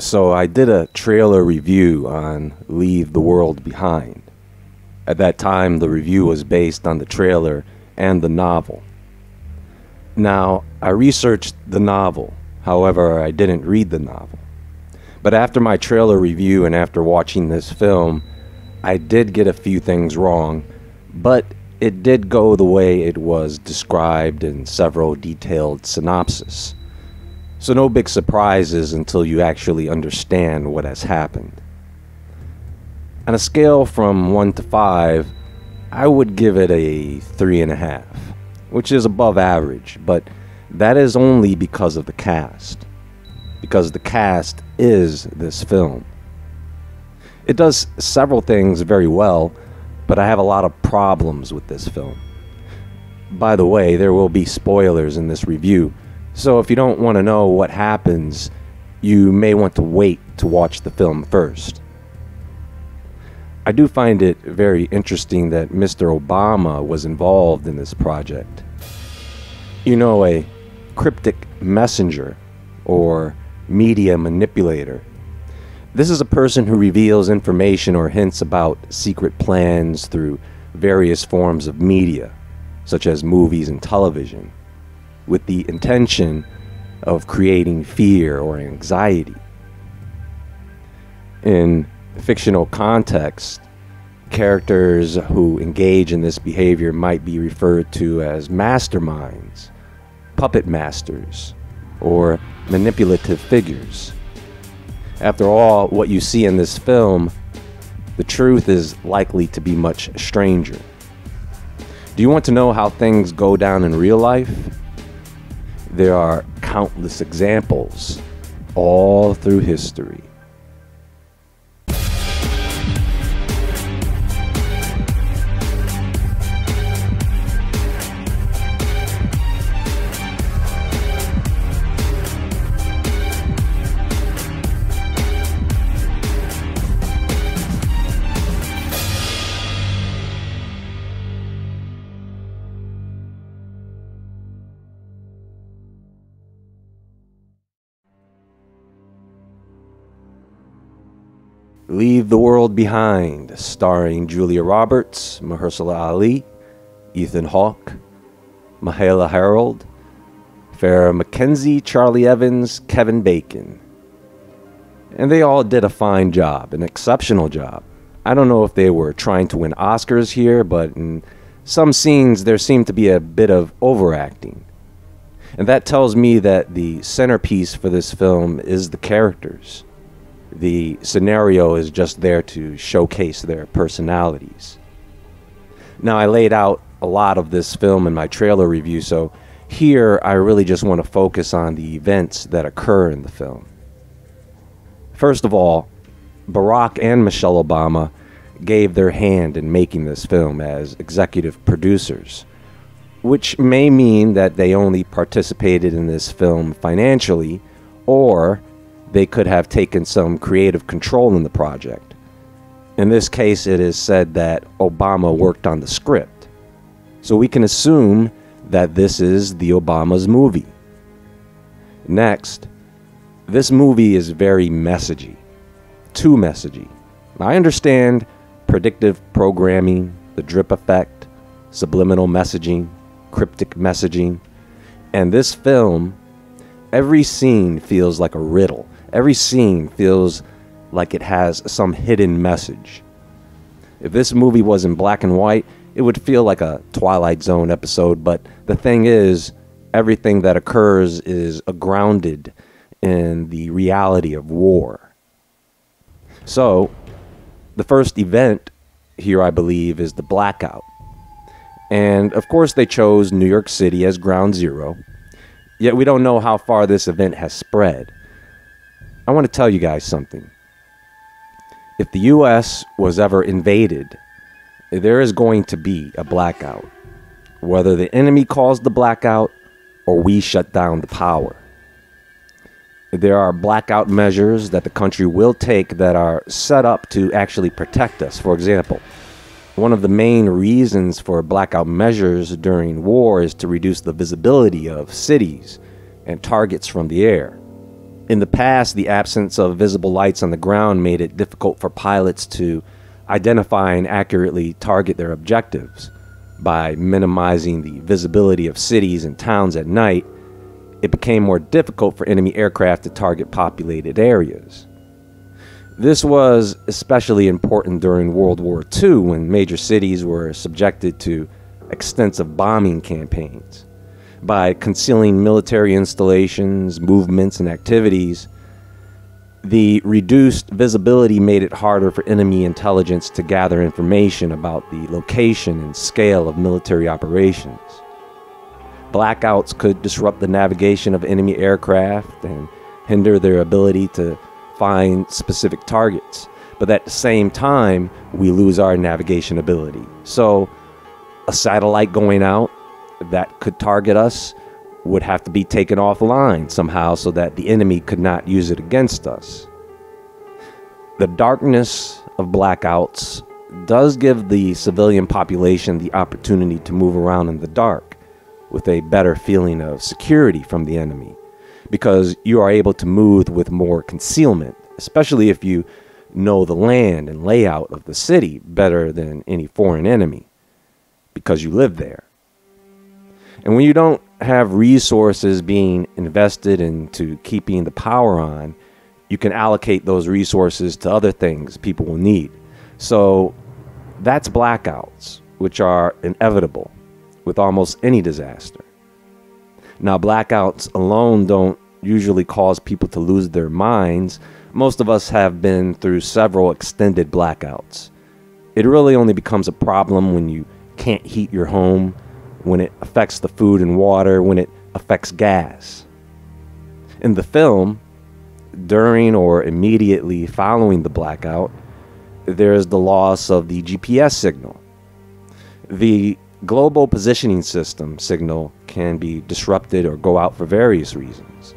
So I did a trailer review on Leave the World Behind. At that time, the review was based on the trailer and the novel. Now, I researched the novel. However, I didn't read the novel. But after my trailer review and after watching this film, I did get a few things wrong, but it did go the way it was described in several detailed synopses. So no big surprises until you actually understand what has happened. On a scale from 1 to 5, I would give it a 3.5, which is above average, but that is only because of the cast. Because the cast is this film. It does several things very well, but I have a lot of problems with this film. By the way, there will be spoilers in this review, so if you don't want to know what happens, you may want to wait to watch the film first. I do find it very interesting that Mr. Obama was involved in this project. You know, a cryptic messenger or media manipulator. This is a person who reveals information or hints about secret plans through various forms of media, such as movies and television, with the intention of creating fear or anxiety. In fictional context, characters who engage in this behavior might be referred to as masterminds, puppet masters, or manipulative figures. After all, what you see in this film, the truth is likely to be much stranger. Do you want to know how things go down in real life? There are countless examples all through history. Leave the World Behind, starring Julia Roberts, Mahershala Ali, Ethan Hawke, Mahela Harold, Farrah Mackenzie, Charlie Evans, Kevin Bacon. And they all did a fine job, an exceptional job. I don't know if they were trying to win Oscars here, but in some scenes there seemed to be a bit of overacting. And that tells me that the centerpiece for this film is the characters. The scenario is just there to showcase their personalities. Now, I laid out a lot of this film in my trailer review, so here I really just want to focus on the events that occur in the film. First of all, Barack and Michelle Obama gave their hand in making this film as executive producers, which may mean that they only participated in this film financially, or they could have taken some creative control in the project. In this case, it is said that Obama worked on the script. So we can assume that this is the Obama's movie. Next, this movie is very messagey. Too messagey. I understand predictive programming, the drip effect, subliminal messaging, cryptic messaging. And this film, every scene feels like a riddle. Every scene feels like it has some hidden message. If this movie was in black and white, it would feel like a Twilight Zone episode, but the thing is, everything that occurs is grounded in the reality of war. So, the first event here, I believe, is the blackout. And of course they chose New York City as ground zero, yet we don't know how far this event has spread. I want to tell you guys something. If the US was ever invaded, there is going to be a blackout, whether the enemy calls the blackout or we shut down the power. There are blackout measures that the country will take that are set up to actually protect us. For example, one of the main reasons for blackout measures during war is to reduce the visibility of cities and targets from the air. In the past, the absence of visible lights on the ground made it difficult for pilots to identify and accurately target their objectives. By minimizing the visibility of cities and towns at night, it became more difficult for enemy aircraft to target populated areas. This was especially important during World War II, when major cities were subjected to extensive bombing campaigns. By concealing military installations, movements, and activities, the reduced visibility made it harder for enemy intelligence to gather information about the location and scale of military operations. Blackouts could disrupt the navigation of enemy aircraft and hinder their ability to find specific targets, but at the same time, we lose our navigation ability. So a satellite going out that could target us would have to be taken offline somehow so that the enemy could not use it against us. The darkness of blackouts does give the civilian population the opportunity to move around in the dark with a better feeling of security from the enemy, because you are able to move with more concealment, especially if you know the land and layout of the city better than any foreign enemy, because you live there. And when you don't have resources being invested into keeping the power on, you can allocate those resources to other things people will need. So that's blackouts, which are inevitable with almost any disaster. Now, blackouts alone don't usually cause people to lose their minds. Most of us have been through several extended blackouts. It really only becomes a problem when you can't heat your home, when it affects the food and water, when it affects gas. In the film, during or immediately following the blackout, there is the loss of the GPS signal. The global positioning system signal can be disrupted or go out for various reasons.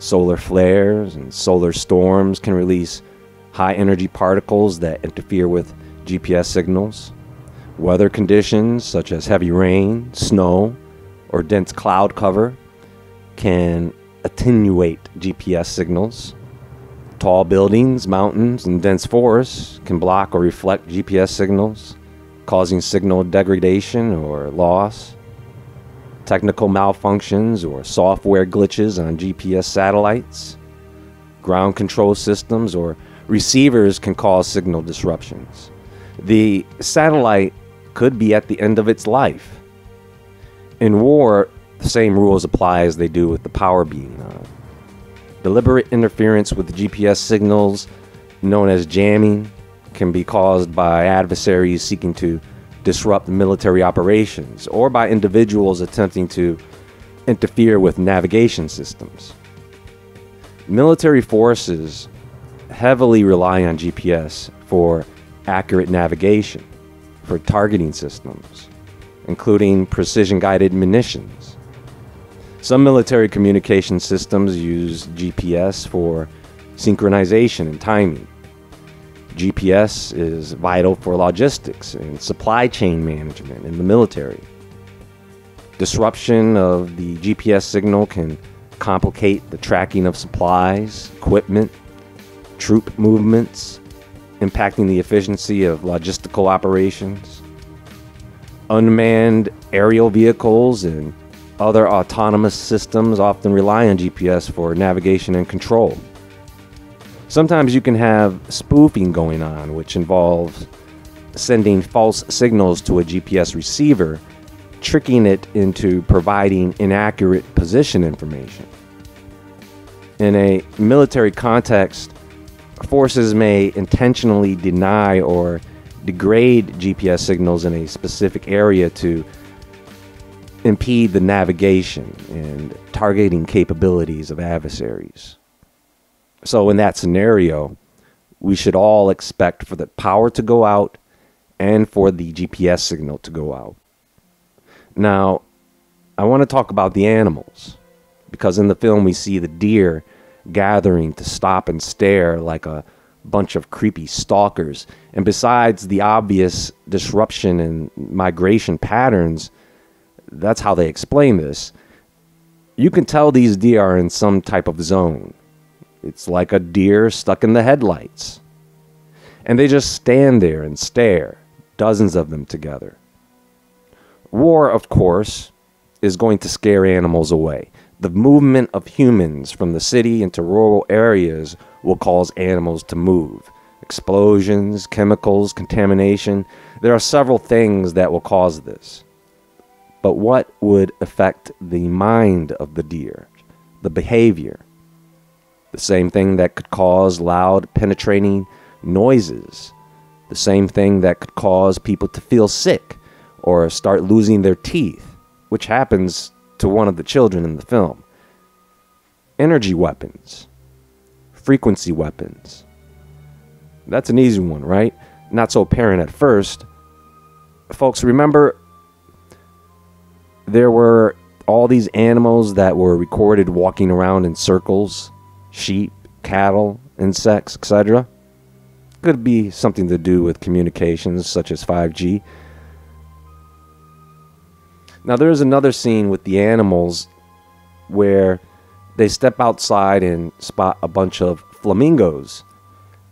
Solar flares and solar storms can release high energy particles that interfere with GPS signals. Weather conditions such as heavy rain, snow, or dense cloud cover can attenuate GPS signals. Tall buildings, mountains, and dense forests can block or reflect GPS signals, causing signal degradation or loss. Technical malfunctions or software glitches on GPS satellites, ground control systems, or receivers can cause signal disruptions. The satellite could be at the end of its life. In war, the same rules apply as they do with the power being on. Deliberate interference with GPS signals, known as jamming, can be caused by adversaries seeking to disrupt military operations or by individuals attempting to interfere with navigation systems. Military forces heavily rely on GPS for accurate navigation, for targeting systems, including precision-guided munitions. Some military communication systems use GPS for synchronization and timing. GPS is vital for logistics and supply chain management in the military. Disruption of the GPS signal can complicate the tracking of supplies, equipment, troop movements, impacting the efficiency of logistical operations. Unmanned aerial vehicles and other autonomous systems often rely on GPS for navigation and control. Sometimes you can have spoofing going on, which involves sending false signals to a GPS receiver, tricking it into providing inaccurate position information. In a military context, forces may intentionally deny or degrade GPS signals in a specific area to impede the navigation and targeting capabilities of adversaries. So in that scenario, we should all expect for the power to go out and for the GPS signal to go out. Now, I want to talk about the animals, because in the film we see the deer gathering to stop and stare like a bunch of creepy stalkers. And besides the obvious disruption in migration patterns, that's how they explain this. You can tell these deer are in some type of zone. It's like a deer stuck in the headlights. And they just stand there and stare, dozens of them together. War, of course, is going to scare animals away. The movement of humans from the city into rural areas will cause animals to move. Explosions, chemicals, contamination. There are several things that will cause this. But what would affect the mind of the deer, the behavior? The same thing that could cause loud, penetrating noises. The same thing that could cause people to feel sick or start losing their teeth, which happens to one of the children in the film. Energy weapons. Frequency weapons. That's an easy one, right? Not so apparent at first. Folks, remember there were all these animals that were recorded walking around in circles. Sheep, cattle, insects, etc. Could be something to do with communications such as 5G. Now, there's another scene with the animals where they step outside and spot a bunch of flamingos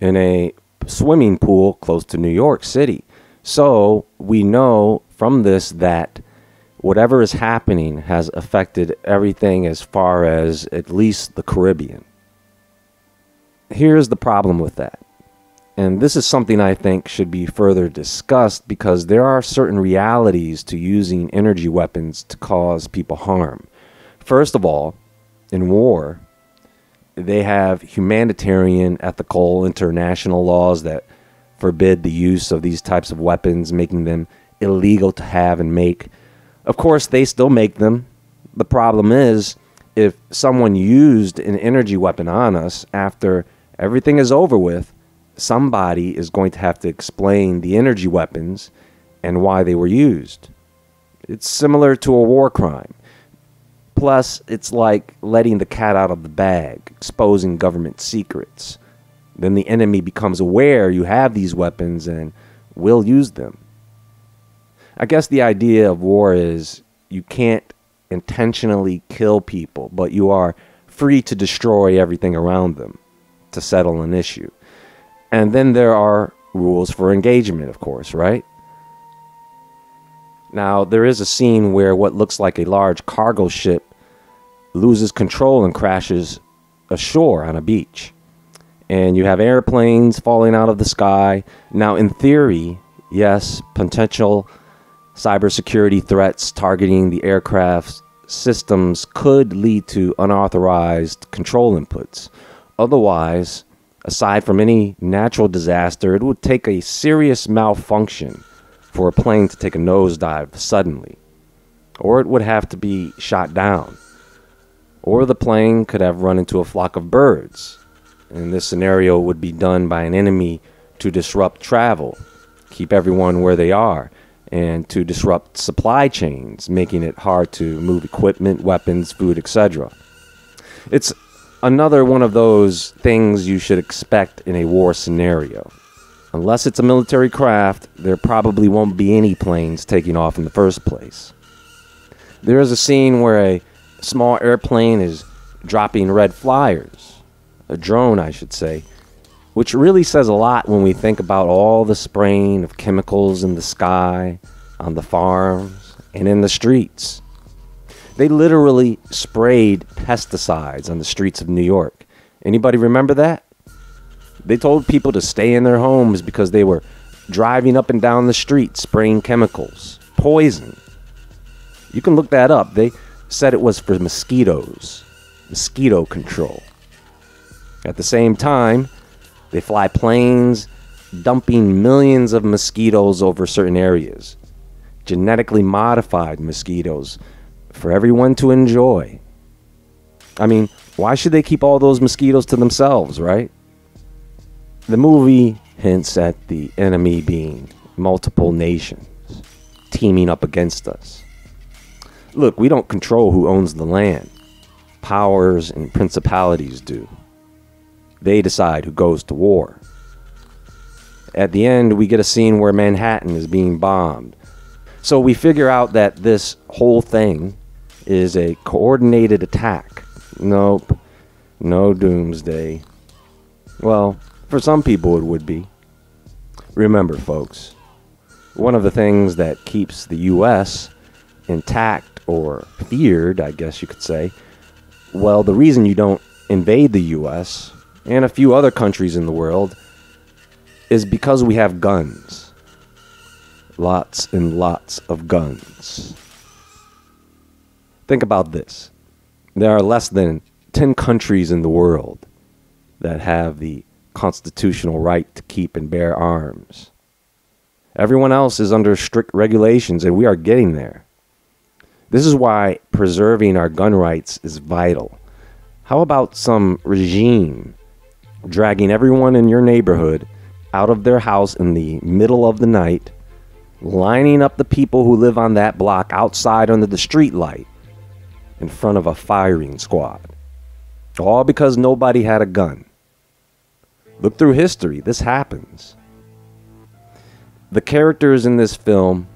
in a swimming pool close to New York City. So we know from this that whatever is happening has affected everything as far as at least the Caribbean. Here's the problem with that. And this is something I think should be further discussed, because there are certain realities to using energy weapons to cause people harm. First of all, in war, they have humanitarian, ethical, international laws that forbid the use of these types of weapons, making them illegal to have and make. Of course, they still make them. The problem is, if someone used an energy weapon on us after everything is over with, somebody is going to have to explain the energy weapons and why they were used. It's similar to a war crime. Plus, it's like letting the cat out of the bag, exposing government secrets. Then the enemy becomes aware you have these weapons and will use them. I guess the idea of war is you can't intentionally kill people, but you are free to destroy everything around them to settle an issue. And then there are rules for engagement, of course, right? Now, there is a scene where what looks like a large cargo ship loses control and crashes ashore on a beach. And you have airplanes falling out of the sky. Now, in theory, yes, potential cybersecurity threats targeting the aircraft's systems could lead to unauthorized control inputs. Otherwise, aside from any natural disaster, it would take a serious malfunction for a plane to take a nosedive suddenly, or it would have to be shot down, or the plane could have run into a flock of birds, and this scenario would be done by an enemy to disrupt travel, keep everyone where they are, and to disrupt supply chains, making it hard to move equipment, weapons, food, etc. It's another one of those things you should expect in a war scenario. Unless it's a military craft, there probably won't be any planes taking off in the first place. There is a scene where a small airplane is dropping red flyers, a drone, I should say, which really says a lot when we think about all the spraying of chemicals in the sky, on the farms, and in the streets. They literally sprayed pesticides on the streets of New York. Anybody remember that? They told people to stay in their homes because they were driving up and down the street spraying chemicals. Poison. You can look that up. They said it was for mosquitoes. Mosquito control. At the same time, they fly planes dumping millions of mosquitoes over certain areas. Genetically modified mosquitoes for everyone to enjoy. I mean, why should they keep all those mosquitoes to themselves, right? The movie hints at the enemy being multiple nations teaming up against us. Look, we don't control who owns the land. Powers and principalities do. They decide who goes to war. At the end, we get a scene where Manhattan is being bombed. So we figure out that this whole thing is a coordinated attack. Nope. No doomsday. Well, for some people it would be. Remember, folks, one of the things that keeps the U.S. intact or feared, I guess you could say, well, the reason you don't invade the U.S. and a few other countries in the world is because we have guns. Lots and lots of guns. Think about this. There are less than 10 countries in the world that have the constitutional right to keep and bear arms. Everyone else is under strict regulations, and we are getting there. This is why preserving our gun rights is vital. How about some regime dragging everyone in your neighborhood out of their house in the middle of the night, lining up the people who live on that block outside under the street light in front of a firing squad, all because nobody had a gun? Look through history. This happens. The characters in this film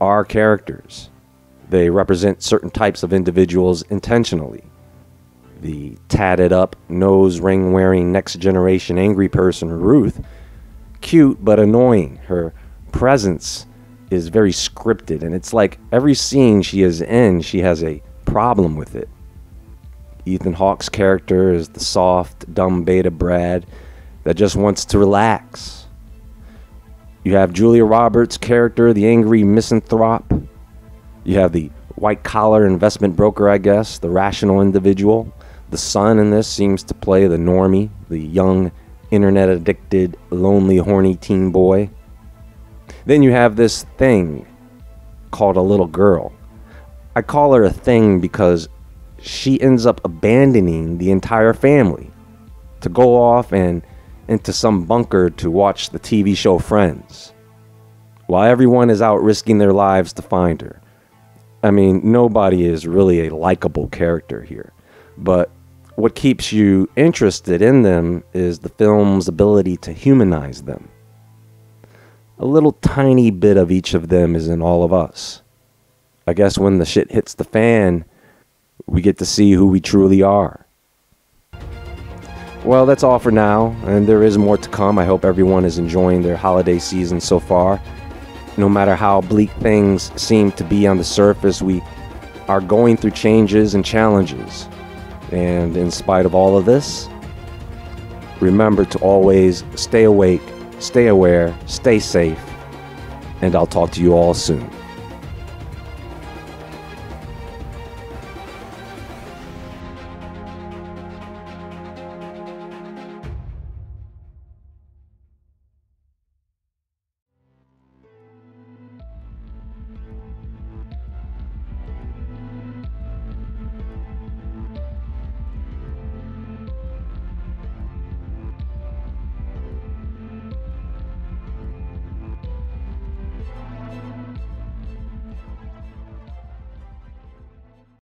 are characters. They represent certain types of individuals intentionally. The tatted up, nose ring wearing, next generation angry person, Ruth, cute but annoying. Her presence is very scripted, and it's like every scene she is in, she has a problem with it. Ethan Hawke's character is the soft, dumb beta Brad that just wants to relax. You have Julia Roberts' character, the angry misanthrope. You have the white-collar investment broker, I guess, the rational individual. The son in this seems to play the normie, the young, internet-addicted, lonely, horny teen boy. Then you have this thing called a little girl. I call her a thing because she ends up abandoning the entire family to go off and into some bunker to watch the TV show Friends, while everyone is out risking their lives to find her. I mean, nobody is really a likable character here, but what keeps you interested in them is the film's ability to humanize them. A little tiny bit of each of them is in all of us. I guess when the shit hits the fan, we get to see who we truly are. Well, that's all for now, and there is more to come. I hope everyone is enjoying their holiday season so far. No matter how bleak things seem to be on the surface, we are going through changes and challenges. And in spite of all of this, remember to always stay awake, stay aware, stay safe, and I'll talk to you all soon.